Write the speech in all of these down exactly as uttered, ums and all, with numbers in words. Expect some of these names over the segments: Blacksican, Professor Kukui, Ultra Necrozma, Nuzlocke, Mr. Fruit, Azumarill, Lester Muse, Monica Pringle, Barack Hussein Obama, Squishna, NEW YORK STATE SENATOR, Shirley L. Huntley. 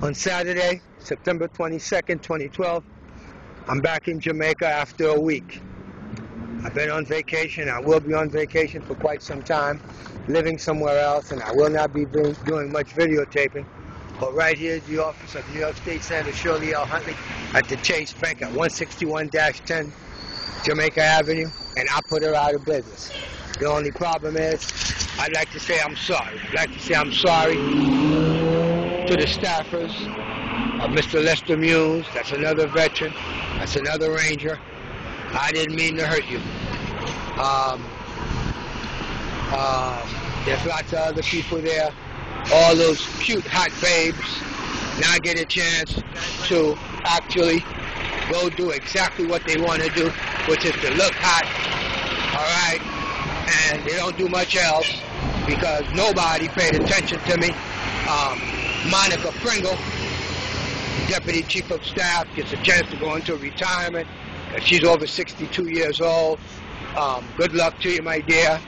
On Saturday, September twenty-second, twenty twelve, I'm back in Jamaica after a week. I've been on vacation. I will be on vacation for quite some time, living somewhere else, and I will not be doing much videotaping. But right here is the office of New York State Senator Shirley L. Huntley at the Chase Bank at one sixty-one ten Jamaica Avenue, and I put her out of business. The only problem is, I'd like to say I'm sorry. I'd like to say I'm sorry to the staffers of Mister Lester Muse. That's another veteran. That's another ranger. I didn't mean to hurt you. Um, uh, there's lots of other people there. All those cute, hot babes now get a chance to actually go do exactly what they want to do, which is to look hot, all right? And they don't do much else because nobody paid attention to me. Um, Monica Pringle, Deputy Chief of Staff, gets a chance to go into retirement. She's over sixty-two years old. Um, good luck to you, my dear.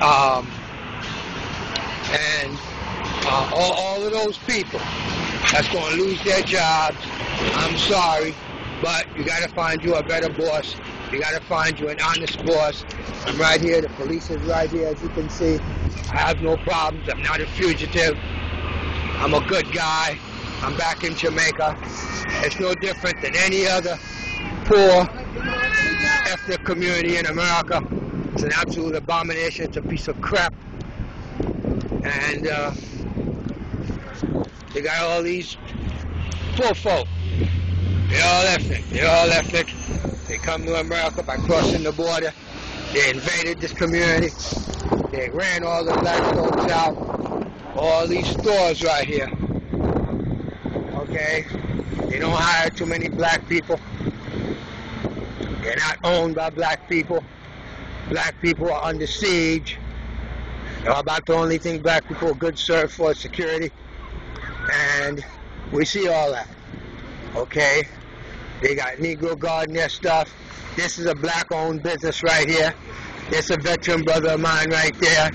Um, and uh, all, all of those people that's going to lose their jobs, I'm sorry, but you got to find you a better boss. You got to find you an honest boss. I'm right here. The police is right here, as you can see. I have no problems. I'm not a fugitive. I'm a good guy. I'm back in Jamaica. It's no different than any other poor ethnic community in America. It's an absolute abomination. It's a piece of crap. And uh, they got all these poor folk. They're all ethnic. They're all ethnic. They come to America by crossing the border. They invaded this community. They ran all the black folks out. All these stores right here. Okay? They don't hire too many black people. They're not owned by black people. Black people are under siege. They're about the only thing black people are good served for is security. And we see all that. Okay? They got Negro guarding their stuff. This is a black-owned business right here. There's a veteran brother of mine right there.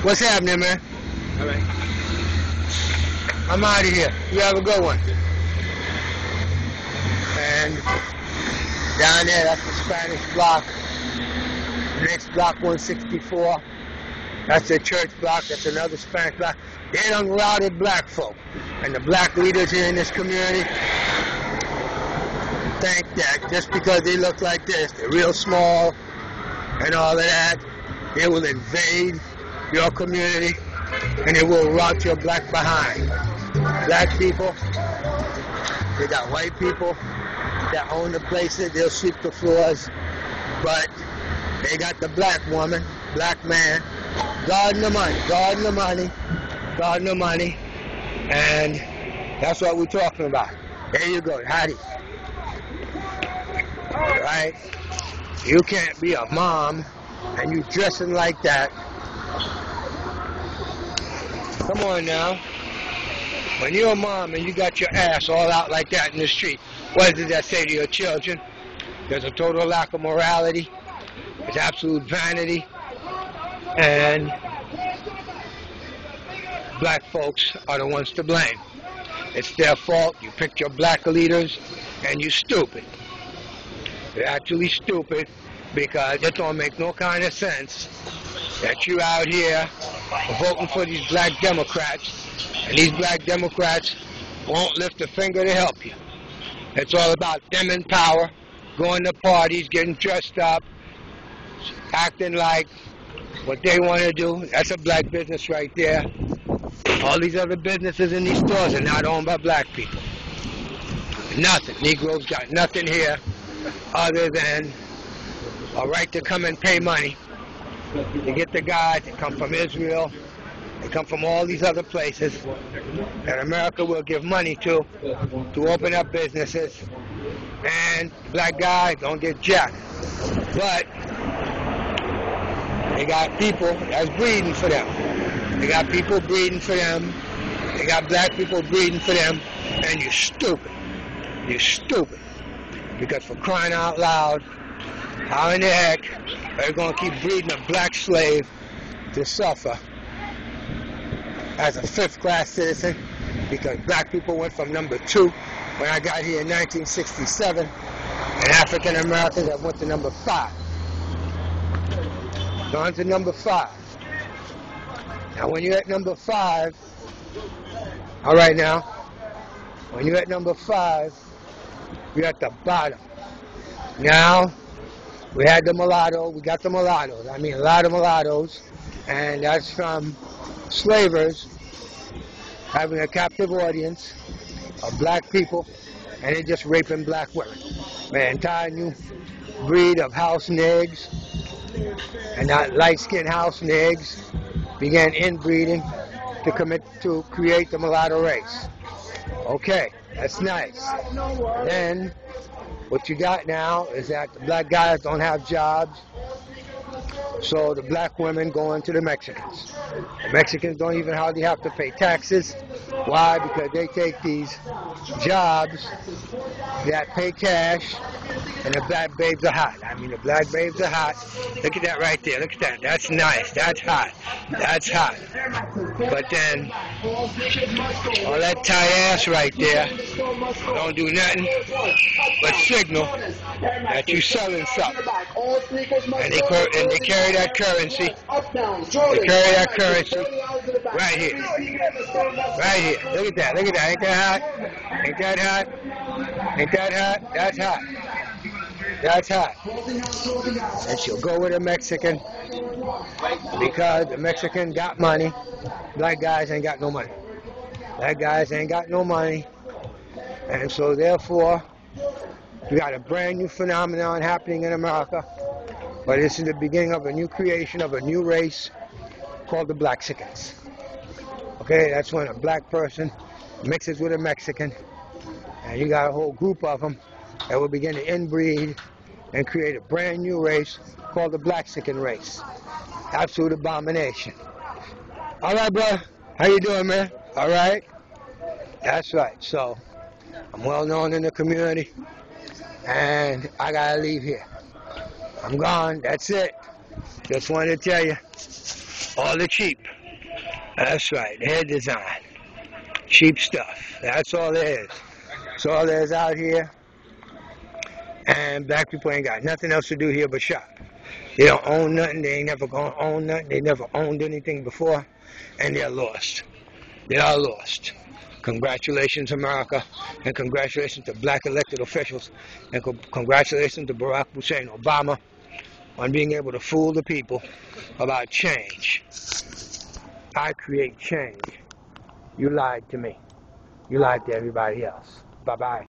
What's happening, man? All right. I'm out of here. You have a good one. And down there, that's the Spanish block. The next block, one sixty-four. That's the church block. That's another Spanish block. They done routed black folk. And the black leaders here in this community think that just because they look like this, they're real small and all of that, they will invade your community and they will rout your black behind. Black people, they got white people that own the places, they'll sweep the floors, but they got the black woman, black man, guarding the money, guarding the money, guarding the money, and that's what we're talking about. There you go, howdy. All right? You can't be a mom and you dressing like that. Come on now. When you're a mom and you got your ass all out like that in the street, what does that say to your children? There's a total lack of morality. There's absolute vanity. And black folks are the ones to blame. It's their fault. You picked your black leaders and you're stupid. You're actually stupid because it don't make no kind of sense that you out here voting for these black Democrats and these black Democrats won't lift a finger to help you. It's all about them in power, going to parties, getting dressed up, acting like what they want to do. That's a black business right there. All these other businesses in these stores are not owned by black people. Nothing. Negroes got nothing here other than a right to come and pay money. They get the guys that come from Israel. They come from all these other places that America will give money to, to open up businesses. And black guys don't get jacked. But they got people that's breeding for them. They got people breeding for them. They got black people breeding for them. And you're stupid. You're stupid. Because for crying out loud, how in the heck are you going to keep breeding a black slave to suffer as a fifth-class citizen because black people went from number two when I got here in nineteen sixty-seven, and African Americans have went to number five. Gone to number five. Now when you're at number five, all right now, when you're at number five, you're at the bottom. Now, we had the mulatto, we got the mulattoes. I mean, a lot of mulattoes, and that's from slavers having a captive audience of black people, and they're just raping black women. An entire new breed of house nigs, and that light-skinned house nigs began inbreeding to commit to create the mulatto race. Okay, that's nice. Then, what you got now is that the black guys don't have jobs, so the black women go into the Mexicans. The Mexicans don't even hardly have to pay taxes. Why? Because they take these jobs that pay cash, and the black babes are hot. I mean, the black babes are hot. Look at that right there. Look at that. That's nice. That's hot. That's hot. But then, all that tight ass right there don't do nothing but signal that you selling something. And they, and they carry that currency. They carry that currency right here. Right here. Look at that. Look at that. Ain't that hot? Ain't that hot? Ain't that hot? That's hot. That's hot. And she'll go with a Mexican because the Mexican got money. Black guys ain't got no money. Black guys ain't got no money. And so therefore, we got a brand new phenomenon happening in America. But this is the beginning of a new creation of a new race called the Blacksicans. Okay, that's when a black person mixes with a Mexican, and you got a whole group of them that will begin to inbreed and create a brand new race called the Blacksican race. Absolute abomination. All right, brother. How you doing, man? All right? That's right. So I'm well known in the community, and I got to leave here. I'm gone. That's it. Just wanted to tell you, all the cheap. That's right. Hair design. Cheap stuff. That's all there is. That's all there is out here. And black people ain't got nothing else to do here but shop. They don't own nothing. They ain't never gonna own nothing. They never owned anything before. And they're lost. They are lost. Congratulations, America, and congratulations to black elected officials, and co congratulations to Barack Hussein Obama on being able to fool the people about change. I create change. You lied to me. You lied to everybody else. Bye-bye.